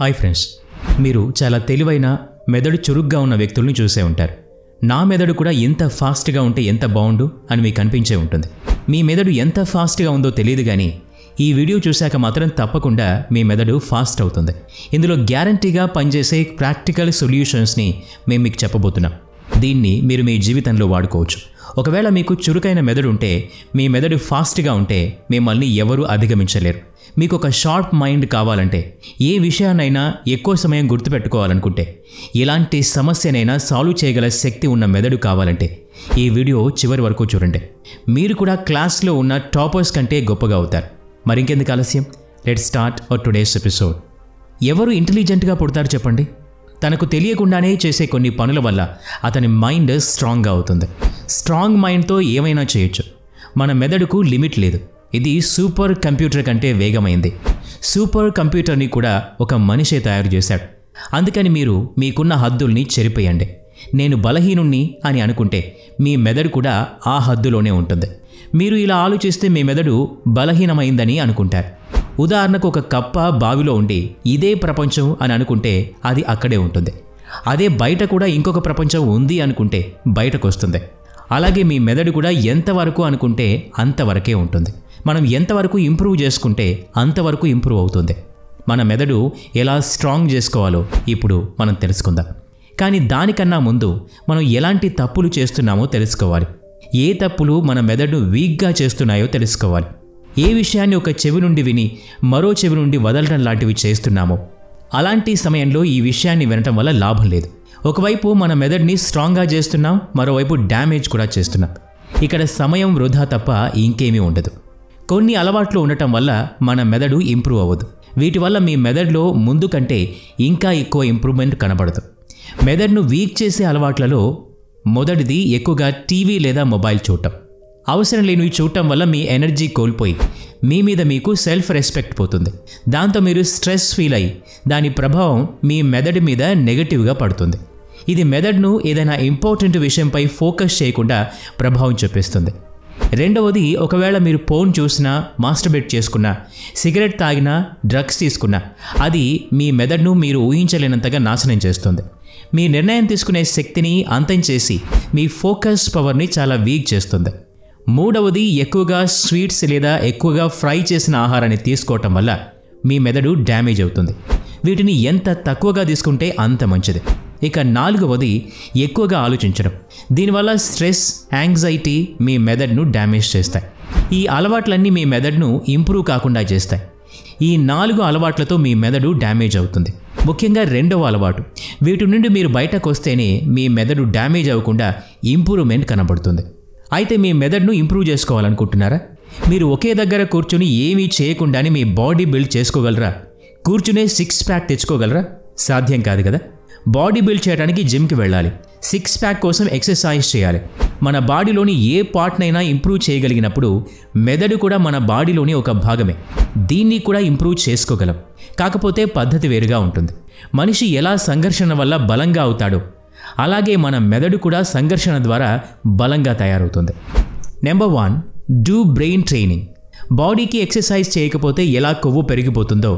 Hi friends, మీరు చాలా తెలివైన, మెదడు చురుగ్గా ఉన్న వ్యక్తుల్ని చూసే ఉంటారు. నా మెదడు కూడా ఎంత ఫాస్ట్గా ఉంటే ఎంత బాగుండు అని మీకు అనిపించే ఉంటుంది. మీ మెదడు ఎంత ఫాస్ట్గా ఉందో తెలియదు, కానీ ఈ వీడియో చూశాక మాత్రం తప్పకుండా మీ మెదడు ఫాస్ట్ అవుతుంది. ఇందులో గ్యారంటీగా పనిచేసే ప్రాక్టికల్ సొల్యూషన్స్ని మేము మీకు చెప్పబోతున్నాం. దీన్ని మీరు మీ జీవితంలో వాడుకోవచ్చు. ఒకవేళ మీకు చురుకైన మెదడు ఉంటే, మీ మెదడు ఫాస్ట్గా ఉంటే మిమ్మల్ని ఎవరూ అధిగమించలేరు. మీకు ఒక షార్ప్ మైండ్ కావాలంటే, ఏ విషయాన్నైనా ఎక్కువ సమయం గుర్తుపెట్టుకోవాలనుకుంటే, ఎలాంటి సమస్యనైనా సాల్వ్ చేయగల శక్తి ఉన్న మెదడు కావాలంటే ఈ వీడియో చివరి వరకు చూడండి. మీరు కూడా క్లాస్లో ఉన్న టాపర్స్ కంటే గొప్పగా అవుతారు. మరింకెందుకు ఆలస్యం, let's start our today's episode. ఎవరు ఇంటెలిజెంట్గా పుడతారు చెప్పండి? తనకు తెలియకుండానే చేసే కొన్ని పనుల వల్ల అతని మైండ్ స్ట్రాంగ్గా అవుతుంది. స్ట్రాంగ్ మైండ్తో ఏమైనా చేయొచ్చు. మన మెదడుకు లిమిట్ లేదు. ఇది సూపర్ కంప్యూటర్ కంటే వేగమైంది. సూపర్ కంప్యూటర్ని కూడా ఒక మనిషే తయారు చేశాడు. అందుకని మీరు మీకున్న హద్దుల్ని చెరిపేయండి. నేను బలహీనుణ్ణి అని అనుకుంటే మీ మెదడు కూడా ఆ హద్దులోనే ఉంటుంది. మీరు ఇలా ఆలోచిస్తే మీ మెదడు బలహీనమైందని అనుకుంటారు. ఉదాహరణకు, ఒక కప్ప బావిలో ఉండి ఇదే ప్రపంచం అని అనుకుంటే అది అక్కడే ఉంటుంది. అదే బయట కూడా ఇంకొక ప్రపంచం ఉంది అనుకుంటే బయటకు వస్తుంది. అలాగే మీ మెదడు కూడా ఎంతవరకు అనుకుంటే అంతవరకే ఉంటుంది. మనం ఎంతవరకు ఇంప్రూవ్ చేసుకుంటే అంతవరకు ఇంప్రూవ్ అవుతుంది. మన మెదడు ఎలా స్ట్రాంగ్ చేసుకోవాలో ఇప్పుడు మనం తెలుసుకుందాం. కానీ దానికన్నా ముందు మనం ఎలాంటి తప్పులు చేస్తున్నామో తెలుసుకోవాలి. ఏ తప్పులు మన మెదడును వీక్గా చేస్తున్నాయో తెలుసుకోవాలి. ఏ విషయాన్ని ఒక చెవి నుండి విని మరో చెవి నుండి వదలడం లాంటివి చేస్తున్నామో, అలాంటి సమయంలో ఈ విషయాన్ని వినటం వల్ల లాభం లేదు. ఒకవైపు మన మెదడుని స్ట్రాంగ్గా చేస్తున్నాం, మరోవైపు డ్యామేజ్ కూడా చేస్తున్నాం. ఇక్కడ సమయం వృధా తప్ప ఇంకేమీ ఉండదు. కొన్ని అలవాట్లు ఉండటం వల్ల మన మెదడు ఇంప్రూవ్ అవ్వదు. వీటి వల్ల మీ మెదడులో ముందు కంటే ఇంకా ఎక్కువ ఇంప్రూవ్మెంట్ కనబడదు. మెదడును వీక్ చేసే అలవాట్లలో మొదటిది ఎక్కువగా టీవీ లేదా మొబైల్ చూడటం. అవసరం లేనివి చూడటం వల్ల మీ ఎనర్జీ కోల్పోయి మీ మీద మీకు సెల్ఫ్ రెస్పెక్ట్ పోతుంది. దాంతో మీరు స్ట్రెస్ ఫీల్ అయ్యి దాని ప్రభావం మీ మెదడు మీద నెగటివ్గా పడుతుంది. ఇది మెదడును ఏదైనా ఇంపార్టెంట్ విషయంపై ఫోకస్ చేయకుండా ప్రభావం చూపిస్తుంది. రెండవది, ఒకవేళ మీరు ఫోన్ చూసినా, మాస్టర్బేట్ చేసుకున్నా, సిగరెట్ తాగినా, డ్రగ్స్ తీసుకున్నా అది మీ మెదడును మీరు ఊహించలేనంతగా నాశనం చేస్తుంది. మీ నిర్ణయం తీసుకునే శక్తిని అంతం చేసి మీ ఫోకస్ పవర్ని చాలా వీక్ చేస్తుంది. మూడవది, ఎక్కువగా స్వీట్స్ లేదా ఎక్కువగా ఫ్రై చేసిన ఆహారాన్ని తీసుకోవటం వల్ల మీ మెదడు డ్యామేజ్ అవుతుంది. వీటిని ఎంత తక్కువగా తీసుకుంటే అంత మంచిది. ఇక నాలుగవది, ఎక్కువగా ఆలోచించడం. దీనివల్ల స్ట్రెస్, యాంగ్జైటీ మీ మెదడును డ్యామేజ్ చేస్తాయి. ఈ అలవాట్లన్నీ మీ మెదడును ఇంప్రూవ్ కాకుండా చేస్తాయి. ఈ నాలుగు అలవాట్లతో మీ మెదడు డ్యామేజ్ అవుతుంది. ముఖ్యంగా రెండవ అలవాటు. వీటి నుండి మీరు బయటకు వస్తేనే మీ మెదడు డ్యామేజ్ అవ్వకుండా ఇంప్రూవ్మెంట్ కనబడుతుంది. అయితే మీ మెదడును ఇంప్రూవ్ చేసుకోవాలనుకుంటున్నారా? మీరు ఒకే దగ్గర కూర్చుని ఏమీ చేయకుండానే మీ బాడీ బిల్డ్ చేసుకోగలరా? కూర్చునే సిక్స్ ప్యాక్ తెచ్చుకోగలరా? సాధ్యం కాదు కదా. బాడీ బిల్డ్ చేయడానికి జిమ్కి వెళ్ళాలి. సిక్స్ ప్యాక్ కోసం ఎక్సర్సైజ్ చేయాలి. మన బాడీలోని ఏ పార్ట్నైనా ఇంప్రూవ్ చేయగలిగినప్పుడు మెదడు కూడా మన బాడీలోని ఒక భాగమే. దీన్ని కూడా ఇంప్రూవ్ చేసుకోగలం. కాకపోతే పద్ధతి వేరుగా ఉంటుంది. మనిషి ఎలా సంఘర్షణ వల్ల బలంగా అవుతాడో, అలాగే మన మెదడు కూడా సంఘర్షణ ద్వారా బలంగా తయారవుతుంది. Number 1, do brain training. బాడీకి ఎక్సర్సైజ్ చేయకపోతే ఎలా కొవ్వు పెరిగిపోతుందో,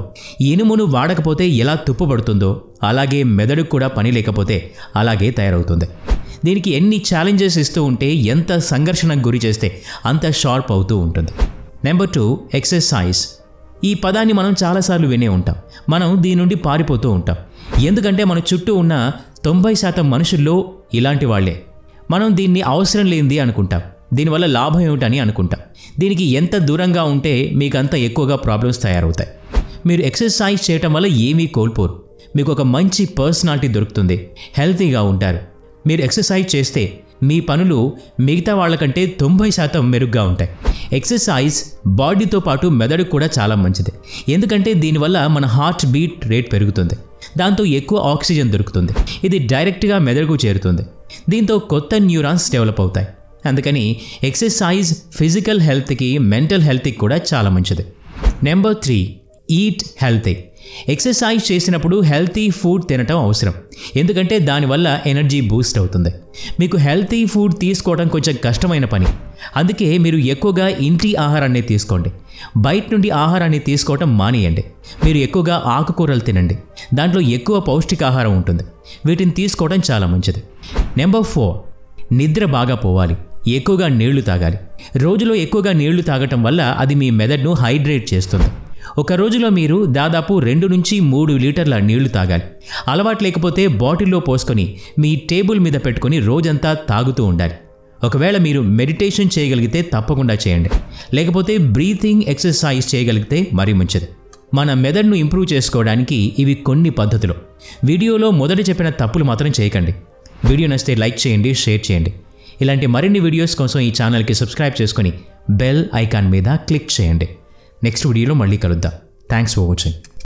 ఇనుమును వాడకపోతే ఎలా తుప్పు పడుతుందో, అలాగే మెదడు కూడా పని లేకపోతే అలాగే తయారవుతుంది. దీనికి ఎన్ని ఛాలెంజెస్ ఇస్తూ ఉంటే, ఎంత సంఘర్షణకు గురి చేస్తే అంత షార్ప్ అవుతూ ఉంటుంది. Number 2, exercise. ఈ పదాన్ని మనం చాలాసార్లు వినే ఉంటాం. మనం దీని నుండి పారిపోతూ ఉంటాం. ఎందుకంటే మన చుట్టూ ఉన్న 90% మనుషుల్లో ఇలాంటి వాళ్లే. మనం దీన్ని అవసరం లేనిది అనుకుంటాం. దీనివల్ల లాభం ఏమిటని అనుకుంటాం. దీనికి ఎంత దూరంగా ఉంటే మీకు అంత ఎక్కువగా ప్రాబ్లమ్స్ తయారవుతాయి. మీరు ఎక్సర్సైజ్ చేయటం వల్ల ఏమీ కోల్పోరు. మీకు ఒక మంచి పర్సనాలిటీ దొరుకుతుంది. హెల్తీగా ఉంటారు. మీరు ఎక్సర్సైజ్ చేస్తే మీ పనులు మిగతా వాళ్ళకంటే 90% మెరుగ్గా ఉంటాయి. ఎక్సర్సైజ్ బాడీతో పాటు మెదడు కూడా చాలా మంచిది. ఎందుకంటే దీనివల్ల మన హార్ట్ బీట్ రేట్ పెరుగుతుంది. దాంతో ఎక్కువ ఆక్సిజన్ దొరుకుతుంది. ఇది డైరెక్ట్గా మెదడుకు చేరుతుంది. దీంతో కొత్త న్యూరాన్స్ డెవలప్ అవుతాయి. అందుకని ఎక్సర్సైజ్ ఫిజికల్ హెల్త్కి, మెంటల్ హెల్త్కి కూడా చాలా మంచిది. Number 3, eat healthy. ఎక్సర్సైజ్ చేసినప్పుడు హెల్తీ ఫుడ్ తినటం అవసరం. ఎందుకంటే దానివల్ల ఎనర్జీ బూస్ట్ అవుతుంది. మీకు హెల్తీ ఫుడ్ తీసుకోవడం కొంచెం కష్టమైన పని. అందుకే మీరు ఎక్కువగా ఇంటి ఆహారాన్ని తీసుకోండి. బయట నుండి ఆహారాన్ని తీసుకోవడం మానేయండి. మీరు ఎక్కువగా ఆకుకూరలు తినండి, దాంట్లో ఎక్కువ పౌష్టికాహారం ఉంటుంది. వీటిని తీసుకోవడం చాలా మంచిది. నెంబర్ 4, నిద్ర బాగా పోవాలి, ఎక్కువగా నీళ్లు తాగాలి. రోజులో ఎక్కువగా నీళ్లు తాగటం వల్ల అది మీ మెదడును హైడ్రేట్ చేస్తుంది. ఒక రోజులో మీరు దాదాపు 2 నుంచి 3 లీటర్ల నీళ్లు తాగాలి. అలవాటు లేకపోతే బాటిల్లో పోసుకొని మీ టేబుల్ మీద పెట్టుకొని రోజంతా తాగుతూ ఉండాలి. ఒకవేళ మీరు మెడిటేషన్ చేయగలిగితే తప్పకుండా చేయండి, లేకపోతే బ్రీతింగ్ ఎక్సర్సైజ్ చేయగలిగితే మరీ మంచిది. మన మెదడును ఇంప్రూవ్ చేసుకోవడానికి ఇవి కొన్ని పద్ధతులు. వీడియోలో మొదట చెప్పిన తప్పులు మాత్రం చేయకండి. వీడియో నచ్చితే లైక్ చేయండి, షేర్ చేయండి. ఇలాంటి మరిన్ని వీడియోస్ కోసం ఈ ఛానల్కి సబ్స్క్రైబ్ చేసుకొని బెల్ ఐకాన్ మీద క్లిక్ చేయండి. నెక్స్ట్ వీడియోలో మళ్ళీ కలుద్దాం. Thanks for watching.